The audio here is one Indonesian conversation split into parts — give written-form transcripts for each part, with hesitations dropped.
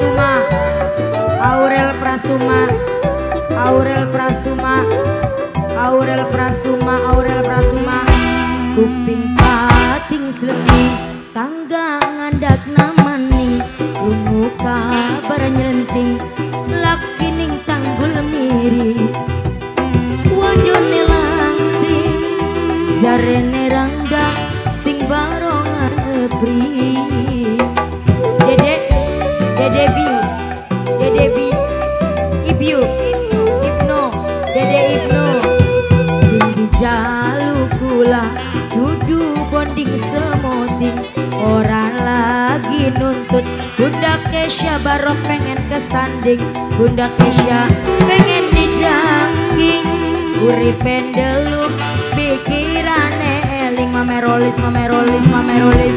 Prasuma, Aurel Prasuma, Aurel Prasuma, Aurel Prasuma, Aurel Prasuma. Kuping pating slemi, tangga ngandak namani, lungo kabar nyelenting, laki ning tanggul miri. Wonjone langsing, jarene rangdak sing barongan ebri. Dedebi, Ibyu, Ibno, Dede Ibno. Sindi jalukula, dudu bonding semoting. Orang lagi nuntut, Bunda Kesya baru pengen kesanding. Bunda Kesya pengen dijengking, uripen deluk, pikirane eling. Mamerolis, mamerolis, mamerolis,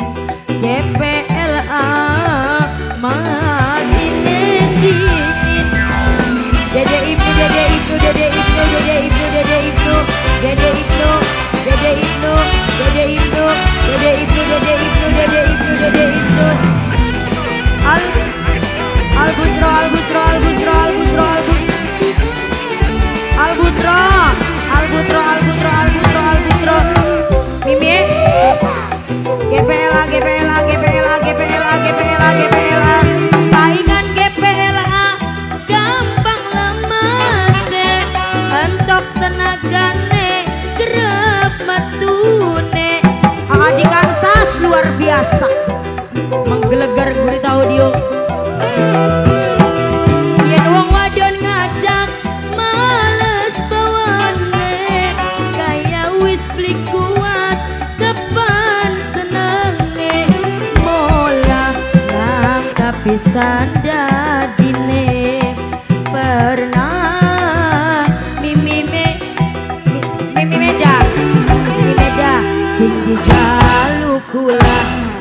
GPLA, mati dingin. Dede Ibnu, Dede Ibnu, Dede Ibnu, Dede Ibnu, Dede Ibnu, Dede Ibnu, Dede Ibnu, Dede Ibnu, Dede Ibnu, Dede Ibnu, Dede Ibnu, Dede Ibnu. Al-Busro, Al-Busro, Al-Busro, Al-Busro, Al-Busro. Albutro, Albutro, Albutro, Albutro, Albutro. Mimi, GPLA, GPLA, GPLA, GPLA, GPLA, GPLA. Paingan GPLA, gampang lemase, entok tenagane, kerep matune. Adik Kansas luar biasa, menggelegar gurita audio. Pisan dadine pernah Mimi Meda, Mimi Meda. Sing dijaluk kula,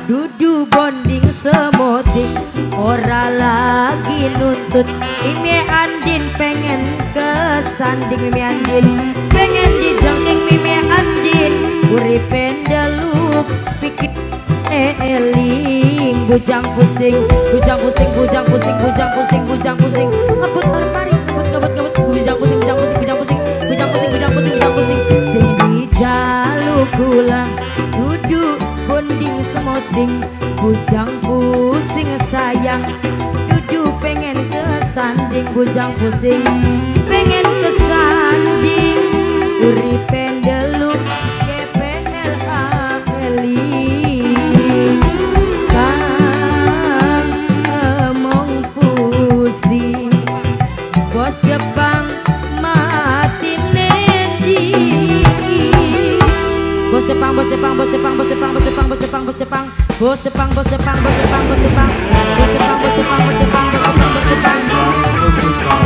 dudu bonding semoting. Ora lagi nuntut, Mimi Andin pengen kesanding. Mimi Andin pengen dijengking, Mimi Andin uripe ndeluk, pikir eling. Bujang pusing, bujang pusing, bujang pusing, bujang pusing, bujang pusing. Ngebut armari, ngebut, ngebut, ngebut. Bujang pusing, bujang pusing, bujang pusing, bujang pusing, bujang pusing, bujang pusing. Sing dijaluk kula, duduk bonding semoting. Bujang pusing sayang, duduk pengen kesanding. Bujang pusing, pengen kesanding, uripe ndeluk. Bos Jepang mati nendi. Bos Jepang, bos Jepang, bos Jepang, bos Jepang, bos Jepang, bos Jepang, bos Jepang, bos Jepang, bos Jepang, bos Jepang, bos Jepang, bos Jepang, bos Jepang, bos Jepang, bos Jepang, bos Jepang.